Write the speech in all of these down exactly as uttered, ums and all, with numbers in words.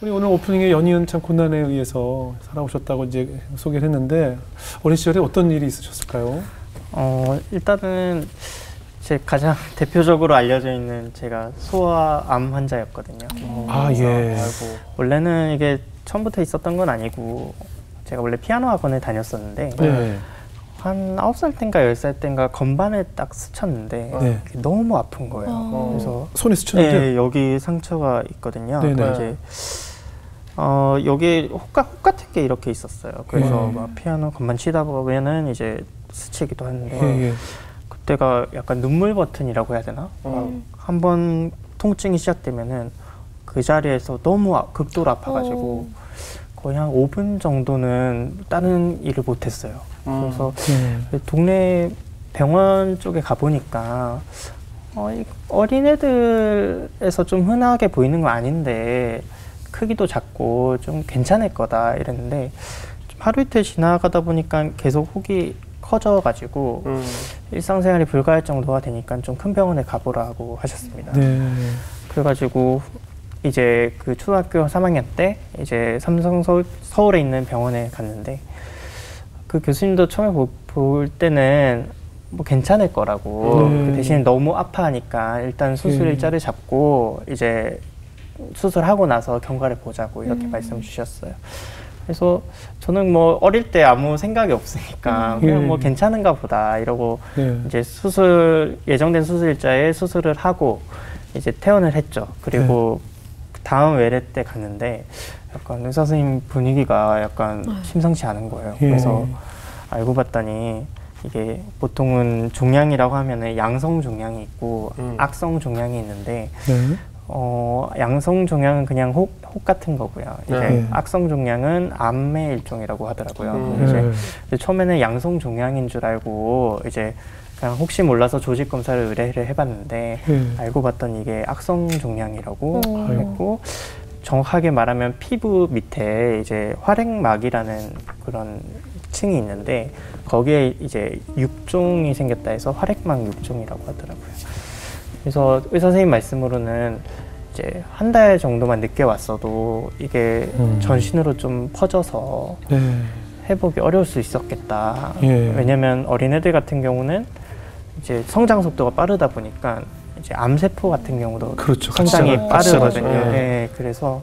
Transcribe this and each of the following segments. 우리 오늘 오프닝에 연이은 참 곤란에 의해서 살아오셨다고 이제 소개를 했는데 어린 시절에 어떤 일이 있으셨을까요? 어, 일단은 제 가장 대표적으로 알려져 있는 제가 소아암 환자였거든요. 음. 아, 예. 알고. 원래는 이게 처음부터 있었던 건 아니고 제가 원래 피아노 학원에 다녔었는데 네. 한 아홉 살 땐가 열 살 땐가 건반에 딱 스쳤는데 네. 너무 아픈 거예요. 아. 그래서 손에 스쳤는데 네, 여기 상처가 있거든요. 그러니까 이제 어, 여기 혹각, 혹 같은 게 이렇게 있었어요. 그래서 네. 막 피아노 건반 치다 보면은 이제 스치기도 하는데 네. 그때가 약간 눈물 버튼이라고 해야 되나? 음. 한번 통증이 시작되면은 그 자리에서 너무 아, 극도로 아파가지고 어. 거의 한 오 분 정도는 다른 일을 못했어요. 음. 그래서 네. 동네 병원 쪽에 가보니까 어, 어린애들에서 좀 흔하게 보이는 거 아닌데 크기도 작고 좀 괜찮을 거다 이랬는데 좀 하루 이틀 지나가다 보니까 계속 혹이 커져가지고 음. 일상생활이 불가할 정도가 되니까 좀 큰 병원에 가보라고 하셨습니다. 네. 그래가지고 이제 그 초등학교 삼 학년 때 이제 삼성 서울, 서울에 있는 병원에 갔는데 그 교수님도 처음에 보, 볼 때는 뭐 괜찮을 거라고 네. 그 대신 너무 아파하니까 일단 수술 네. 일자를 잡고 이제 수술하고 나서 경과를 보자고 이렇게 음. 말씀 주셨어요. 그래서 저는 뭐 어릴 때 아무 생각이 없으니까 음. 그냥 뭐 괜찮은가 보다 이러고 네. 이제 수술 예정된 수술 일자에 수술을 하고 이제 퇴원을 했죠. 그리고 네. 다음 외래 때 갔는데 약간 의사 선생님 분위기가 약간 심상치 않은 거예요. 예. 그래서 알고 봤더니 이게 보통은 종양이라고 하면은 양성 종양이 있고 음. 악성 종양이 있는데 네. 어, 양성 종양은 그냥 혹, 혹 같은 거고요. 이제 네. 악성 종양은 암의 일종이라고 하더라고요. 음. 이제, 네. 이제 처음에는 양성 종양인 줄 알고 이제 그냥 혹시 몰라서 조직 검사를 의뢰를 해봤는데 음. 알고 봤더니 이게 악성 종양이라고 오. 했고 정확하게 말하면 피부 밑에 이제 활액막이라는 그런 층이 있는데 거기에 이제 육종이 생겼다 해서 활액막 육종이라고 하더라고요. 그래서 의사 선생님 말씀으로는 이제 한 달 정도만 늦게 왔어도 이게 음. 전신으로 좀 퍼져서 네. 회복이 어려울 수 있었겠다. 예. 왜냐면 어린애들 같은 경우는 이제 성장 속도가 빠르다 보니까 이제 암세포 같은 경우도 그렇죠. 성장이 빠르거든요. 예. 네, 그래서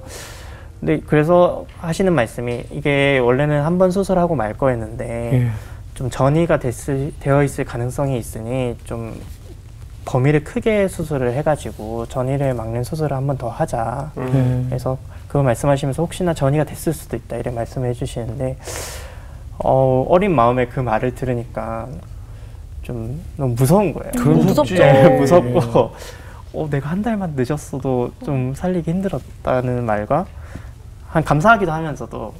근데 그래서 하시는 말씀이 이게 원래는 한 번 수술하고 말 거였는데 예. 좀 전이가 됐을, 되어 있을 가능성이 있으니 좀 범위를 크게 수술을 해가지고 전이를 막는 수술을 한 번 더 하자. 예. 그래서 그거 말씀하시면서 혹시나 전이가 됐을 수도 있다 이런 말씀을 해주시는데 어, 어린 마음에 그 말을 들으니까. 좀 너무 무서운 거예요. 너무 무섭죠. 무섭고 어, 내가 한 달만 늦었어도 좀 살리기 힘들었다는 말과 한 감사하기도 하면서도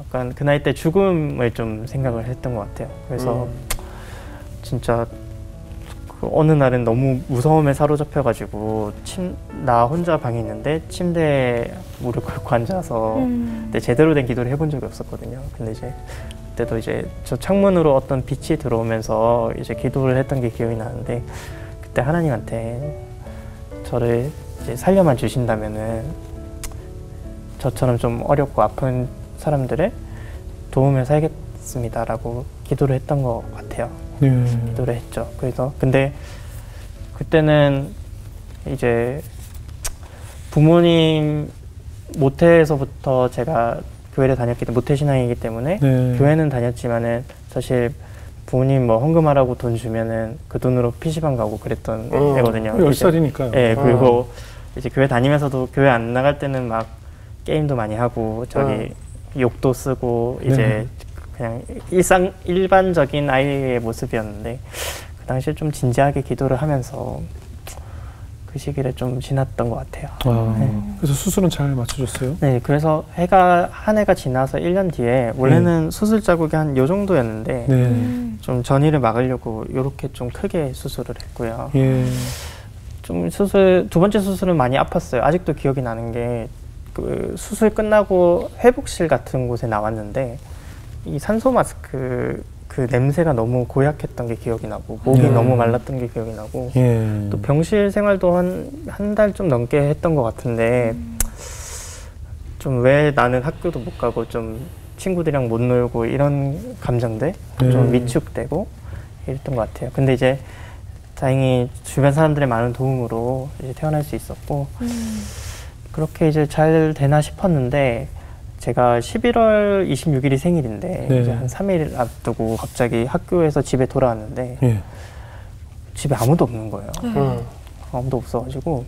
약간 그 나이 때 죽음을 좀 생각을 했던 것 같아요. 그래서 음. 진짜 그 어느 날은 너무 무서움에 사로잡혀가지고 침, 나 혼자 방에 있는데 침대에 무릎 꿇고 앉아서 음. 그때 제대로 된 기도를 해본 적이 없었거든요. 근데 이제 그때도 이제 저 창문으로 어떤 빛이 들어오면서 이제 기도를 했던 게 기억이 나는데 그때 하나님한테 저를 이제 살려만 주신다면은 저처럼 좀 어렵고 아픈 사람들을 도우며 살겠습니다라고 기도를 했던 것 같아요. 네. 기도를 했죠. 그래서 근데 그때는 이제 부모님 모태에서부터 제가 교회를 다녔기 때문에 모태신앙이기 때문에 네. 교회는 다녔지만은 사실 부모님 뭐 헌금하라고 돈 주면은 그 돈으로 피시방 가고 그랬던 어, 애거든요. 열 살이니까요. 예, 아. 그리고 이제 교회 다니면서도 교회 안 나갈 때는 막 게임도 많이 하고 저기 아. 욕도 쓰고 이제 네. 그냥 일상 일반적인 아이의 모습이었는데 그 당시에 좀 진지하게 기도를 하면서 그 시기를 좀 지났던 것 같아요. 아, 네. 그래서 수술은 잘 맞춰줬어요? 네, 그래서 해가 한 해가 지나서 일 년 뒤에 원래는 네. 수술 자국이 한 요 정도였는데 네. 좀 전이를 막으려고 이렇게 좀 크게 수술을 했고요. 예. 좀 수술 두 번째 수술은 많이 아팠어요. 아직도 기억이 나는 게 그 수술 끝나고 회복실 같은 곳에 나왔는데 이 산소 마스크 그 냄새가 너무 고약했던 게 기억이 나고 목이 예. 너무 말랐던 게 기억이 나고 예. 또 병실 생활도 한 한 달 좀 넘게 했던 것 같은데 음. 좀 왜 나는 학교도 못 가고 좀 친구들이랑 못 놀고 이런 감정들 네. 좀 위축되고 이랬던 것 같아요. 근데 이제 다행히 주변 사람들의 많은 도움으로 이제 태어날 수 있었고 음. 그렇게 이제 잘 되나 싶었는데 제가 십일월 이십육일이 생일인데 네. 이제 한 삼 일 앞두고 갑자기 학교에서 집에 돌아왔는데 네. 집에 아무도 없는 거예요. 네. 음. 아무도 없어가지고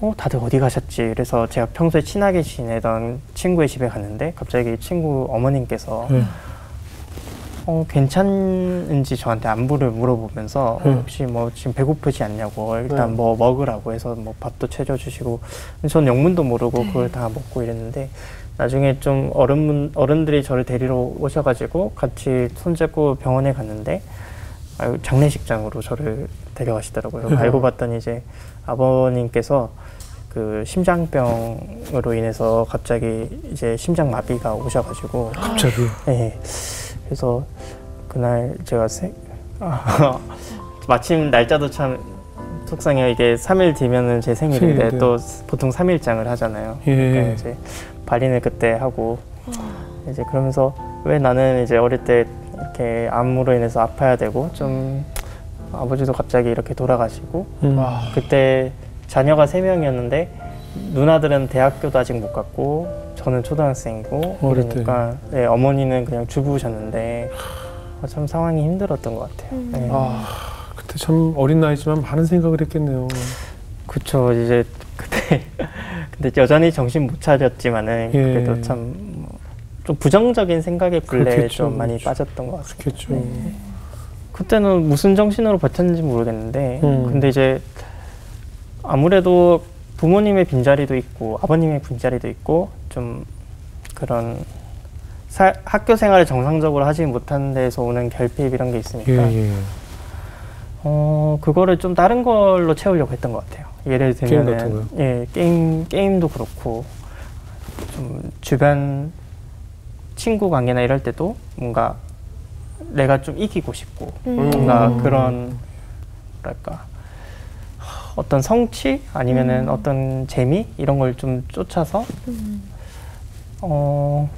어, 다들 어디 가셨지? 그래서 제가 평소에 친하게 지내던 친구의 집에 갔는데 갑자기 친구 어머님께서 네. 어, 괜찮은지 저한테 안부를 물어보면서 네. 혹시 뭐 지금 배고프지 않냐고 일단 네. 뭐 먹으라고 해서 뭐 밥도 채워주시고 전 영문도 모르고 네. 그걸 다 먹고 이랬는데 나중에 좀 어른, 어른들이 저를 데리러 오셔가지고 같이 손잡고 병원에 갔는데 아유, 장례식장으로 저를 데려가시더라고요. 네. 알고 봤더니 이제 아버님께서 그 심장병으로 인해서 갑자기 이제 심장 마비가 오셔가지고 갑자기? 네. 그래서 그날 제가 세... 아, 마침 날짜도 참 속상해요. 이게 삼 일 뒤면은 제 생일인데 생일인데요. 또 보통 삼 일장을 하잖아요. 예. 그러니까 이제 발인을 그때 하고 와. 이제 그러면서 왜 나는 이제 어릴 때 이렇게 암으로 인해서 아파야 되고 좀 아버지도 갑자기 이렇게 돌아가시고 음. 그때 자녀가 세 명이었는데 누나들은 대학교도 아직 못 갔고 저는 초등학생이고 그러니까 네, 어머니는 그냥 주부셨는데 참 상황이 힘들었던 것 같아요. 음. 네. 아, 그때 참 어린 나이지만 많은 생각을 했겠네요. 그쵸. 이제 그때 근데 여전히 정신 못 차렸지만은 예. 그래도 참 좀 부정적인 생각에 근래에 좀 많이 빠졌던 것 같습니다. 그렇겠죠. 네. 그때는 무슨 정신으로 버텼는지 모르겠는데 음. 근데 이제 아무래도 부모님의 빈자리도 있고 아버님의 빈자리도 있고 좀 그런 사, 학교 생활을 정상적으로 하지 못한 데에서 오는 결핍 이런 게 있으니까 예, 예. 어, 그거를 좀 다른 걸로 채우려고 했던 것 같아요. 예를 들면 게임 같은 거요? 예, 게임, 게임도 그렇고 좀 주변 친구 관계나 이럴 때도 뭔가 내가 좀 이기고 싶고 음. 뭔가 그런 뭐랄까 어떤 성취 아니면은 음. 어떤 재미 이런 걸 좀 쫓아서 음. 어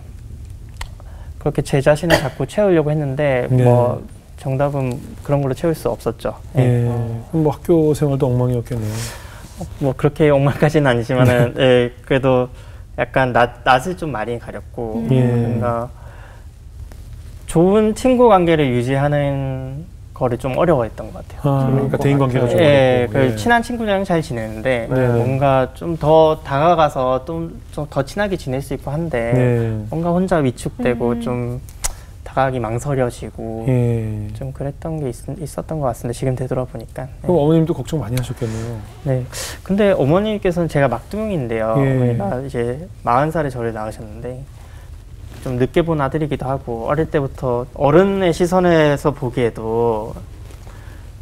그렇게 제 자신을 자꾸 채우려고 했는데 네. 뭐 정답은 그런 걸로 채울 수 없었죠. 예. 예. 뭐 학교 생활도 엉망이었겠네요. 뭐 그렇게 엉망까지는 아니지만은 예, 그래도 약간 낯, 낯을 좀 많이 가렸고 예. 뭔가 좋은 친구 관계를 유지하는 거를 좀 어려워했던 것 같아요. 아, 그러니까 대인 관계가 좀 예, 어려워. 예. 친한 친구들이랑 잘 지내는데 네. 뭔가 좀 더 다가가서 좀 더 친하게 지낼 수 있고 한데 네. 뭔가 혼자 위축되고 음. 좀 다가가기 망설여지고 예. 좀 그랬던 게 있, 있었던 것 같습니다. 지금 되돌아보니까. 그럼 네. 어머님도 걱정 많이 하셨겠네요. 네. 근데 어머님께서는 제가 막둥이인데요. 예. 어머니가 이제 마흔 살에 저를 낳으셨는데 좀 늦게 본 아들이기도 하고 어릴 때부터 어른의 시선에서 보기에도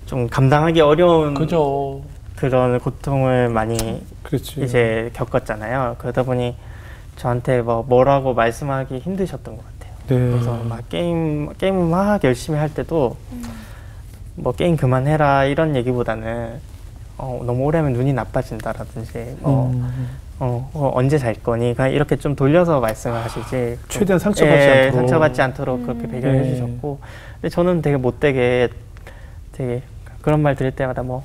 좀 감당하기 어려운 그죠. 그런 고통을 많이 그렇지. 이제 겪었잖아요. 그러다 보니 저한테 뭐 뭐라고 말씀하기 힘드셨던 것 같아요. 네. 그래서 막 게임 게임을 막 열심히 할 때도 음. 뭐 게임 그만해라 이런 얘기보다는 어, 너무 오래 하면 눈이 나빠진다라든지 뭐. 음. 어, 어, 언제 잘 거니? 그냥 이렇게 좀 돌려서 말씀을 하시지. 최대한 상처받지 예, 않도록. 상처받지 않도록 음. 그렇게 배려해 예. 주셨고. 근데 저는 되게 못되게 되게 그런 말 들을 때마다 뭐,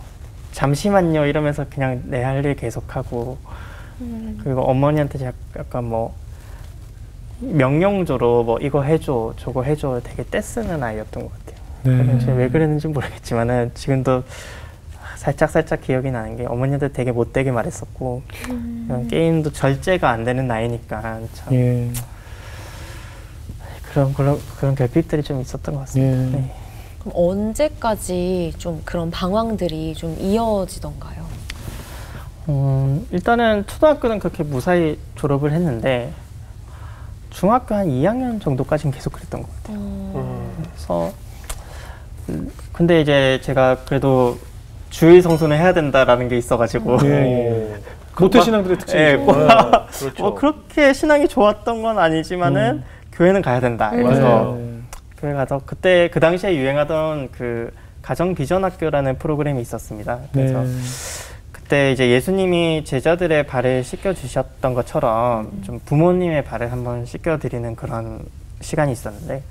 잠시만요 이러면서 그냥 내 할 일 계속하고. 음. 그리고 어머니한테 약간 뭐, 명령조로 뭐, 이거 해줘, 저거 해줘 되게 떼쓰는 아이였던 것 같아요. 네. 제가 왜 그랬는지 모르겠지만은 지금도 살짝살짝 살짝 기억이 나는 게 어머니한테 되게 못되게 말했었고 음. 게임도 절제가 안 되는 나이니까 참 예. 그런, 그런 그런 결핍들이 좀 있었던 것 같습니다. 예. 네. 그럼 언제까지 좀 그런 방황들이 좀 이어지던가요? 음, 일단은 초등학교는 그렇게 무사히 졸업을 했는데 중학교 한 이 학년 정도까지는 계속 그랬던 것 같아요. 음. 그래서 근데 이제 제가 그래도 주일 성수는 해야 된다라는 게 있어가지고 예, 예. 모태 신앙들의 특징이죠. 예, 아, 그렇죠. 어, 그렇게 신앙이 좋았던 건 아니지만은 음. 교회는 가야 된다. 그래서 음. 교회 가서 그때 그 당시에 유행하던 그 가정 비전 학교라는 프로그램이 있었습니다. 그래서 네. 그때 이제 예수님이 제자들의 발을 씻겨주셨던 것처럼 좀 부모님의 발을 한번 씻겨드리는 그런 시간이 있었는데,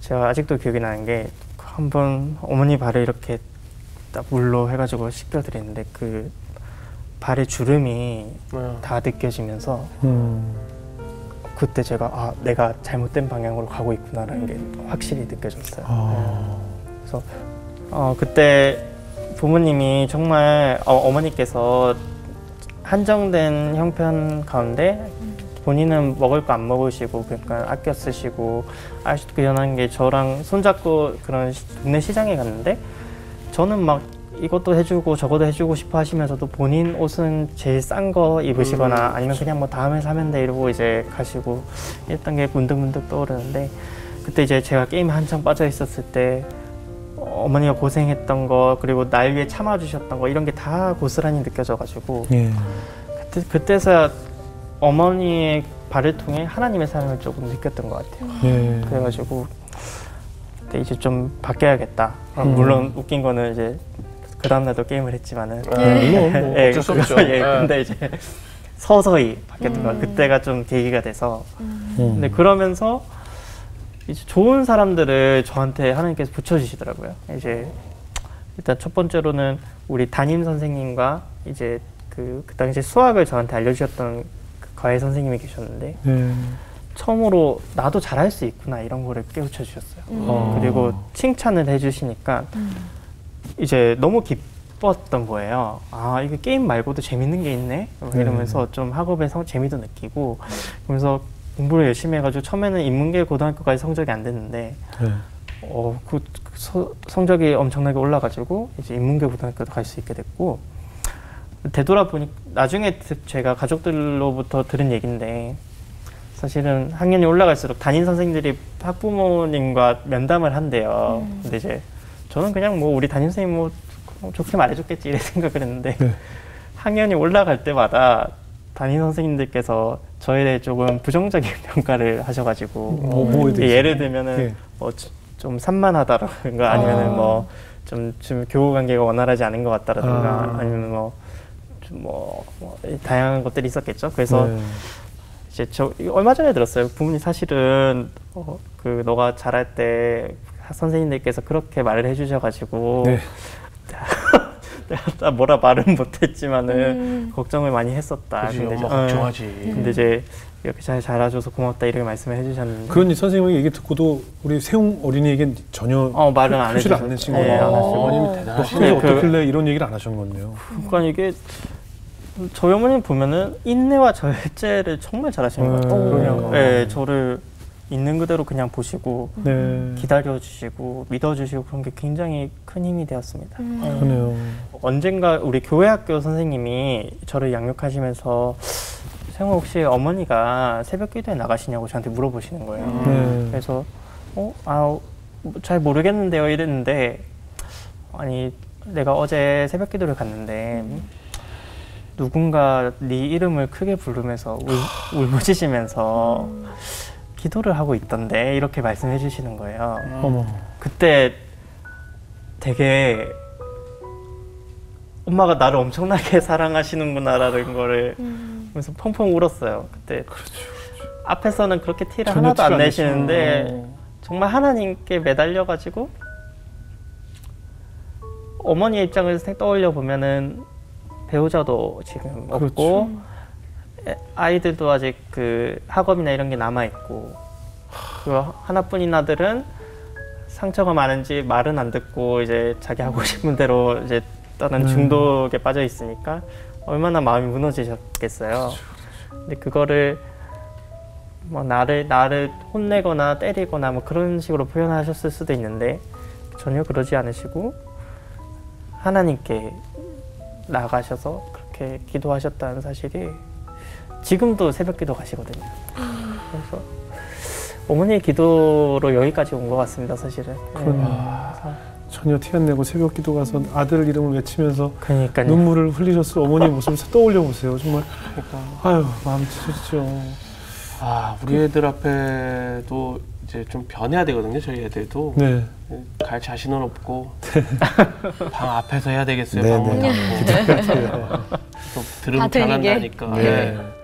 제가 아직도 기억이 나는 게 한번 어머니 발을 이렇게 딱 물로 해가지고 씻겨드렸는데 그 발의 주름이 네. 다 느껴지면서 음. 그때 제가 아 내가 잘못된 방향으로 가고 있구나라는 게 확실히 느껴졌어요. 아. 네. 그래서 어, 그때 부모님이 정말 어, 어머니께서 한정된 형편 가운데 본인은 먹을 거 안 먹으시고 그러니까 아껴 쓰시고, 아직도 기억나는 게 저랑 손잡고 그런 시, 동네 시장에 갔는데 저는 막 이것도 해주고 저것도 해주고 싶어 하시면서도 본인 옷은 제일 싼 거 입으시거나 음. 아니면 그냥 뭐 다음에 사면 돼 이러고 이제 가시고 했던 게 문득문득 떠오르는데, 그때 이제 제가 게임에 한창 빠져 있었을 때 어머니가 고생했던 거 그리고 날 위해 참아주셨던 거 이런 게 다 고스란히 느껴져가지고 예. 그때, 그때서야 어머니의 발을 통해 하나님의 사랑을 조금 느꼈던 것 같아요. 예. 그래가지고 그때 이제 좀 바뀌어야겠다. 음. 물론 웃긴 거는 이제 그 다음날도 게임을 했지만은 예. 뭐, 뭐, 예, 어쩔 수 없죠. 예, 근데 이제 서서히 바뀌었던 음. 거야. 그때가 좀 계기가 돼서 음. 근데 그러면서 이제 좋은 사람들을 저한테 하나님께서 붙여주시더라고요. 이제 일단 첫 번째로는 우리 담임 선생님과 이제 그, 그 당시 수학을 저한테 알려주셨던 그 과외 선생님이 계셨는데 음. 처음으로 나도 잘할 수 있구나 이런 거를 깨우쳐 주셨어요. 음. 어. 그리고 칭찬을 해주시니까 음. 이제 너무 기뻤던 거예요. 아 이거 게임 말고도 재밌는 게 있네 이러면서 음. 좀 학업에서 재미도 느끼고, 그러면서 공부를 열심히 해가지고 처음에는 인문계 고등학교까지 성적이 안 됐는데 음. 어, 그 서, 성적이 엄청나게 올라가지고 이제 인문계 고등학교도 갈 수 있게 됐고, 되돌아보니 나중에 제가 가족들로부터 들은 얘기인데 사실은 학년이 올라갈수록 담임 선생님들이 학부모님과 면담을 한대요. 음. 근데 이제 저는 그냥 뭐 우리 담임 선생님 뭐 좋게 말해줬겠지 이런 생각을 했는데 네. 학년이 올라갈 때마다 담임 선생님들께서 저에 대해 조금 부정적인 평가를 하셔가지고 오, 뭐 예를 들면은 네. 뭐 좀 산만하다라든가 아니면은 아. 뭐 좀 좀 교우 관계가 원활하지 않은 것 같다라든가 아. 아니면 뭐 좀 뭐, 뭐 다양한 것들이 있었겠죠. 그래서 네. 이제 저 얼마 전에 들었어요. 부모님 사실은 어, 그 너가 잘할 때 선생님들께서 그렇게 말을 해주셔가지고 네. 내가 뭐라 말은 못했지만은 음. 걱정을 많이 했었다. 그치, 근데 엄마 저, 걱정하지. 음. 근데 이제 이렇게 잘 자라줘서 고맙다 이렇게 말씀을 해주셨는데. 그런 선생님의 얘기 듣고도 우리 세웅 어린이에겐 전혀 어, 말을 안 해주셨어요. 안 하신 거예요. 네, 안 하시고. 어머님이 대단하시네. 너 어떻길래 이런 얘기를 안 하신 건데요. 그러니까 이게 저희 어머님 보면은 인내와 절제를 정말 잘하시는 음. 것 같아요. 그냥 네, 저를 있는 그대로 그냥 보시고 네. 기다려주시고 믿어주시고 그런 게 굉장히 큰 힘이 되었습니다. 음. 음. 그러네요. 언젠가 우리 교회 학교 선생님이 저를 양육하시면서 세웅아 혹시 어머니가 새벽 기도에 나가시냐고 저한테 물어보시는 거예요. 음. 네. 그래서 어? 아, 잘 모르겠는데요 이랬는데, 아니 내가 어제 새벽 기도를 갔는데 음. 누군가 네 이름을 크게 부르면서 울, 울부짖으면서 음. 기도를 하고 있던데 이렇게 말씀해 주시는 거예요. 어머. 그때 되게 엄마가 나를 엄청나게 사랑하시는구나라는 거를 음. 그래서 펑펑 울었어요. 그때 그렇죠, 그렇죠. 앞에서는 그렇게 티를 하나도 안 내시는데 내시는. 정말 하나님께 매달려가지고 어머니의 입장을 떠올려 보면은 배우자도 지금 그렇죠. 없고 아이들도 아직 그 학업이나 이런 게 남아있고, 그 하나뿐인 아들은 상처가 많은지 말은 안 듣고 이제 자기 하고 싶은 대로 이제 다른 중독에 음. 빠져 있으니까 얼마나 마음이 무너지셨겠어요. 그렇죠, 그렇죠. 근데 그거를 뭐 나를 나를 혼내거나 때리거나 뭐 그런 식으로 표현하셨을 수도 있는데 전혀 그러지 않으시고 하나님께 나가셔서 그렇게 기도하셨다는 사실이 지금도 새벽 기도 가시거든요. 그래서 어머니의 기도로 여기까지 온 것 같습니다, 사실은. 그런, 아, 전혀 티 안 내고 새벽 기도 가서 아들 이름을 외치면서 그러니까요. 눈물을 흘리셨을 어머니 모습을 떠올려 보세요. 정말 그러니까. 아유, 마음 찢어지죠. 아, 우리 애들 앞에도 이제 좀 변해야 되거든요. 저희 애들도 네. 갈 자신은 없고 방 앞에서 해야 되겠어요. 네, 방문 닫고 네. 네. 또 들으면 변한다니까. 네. 네.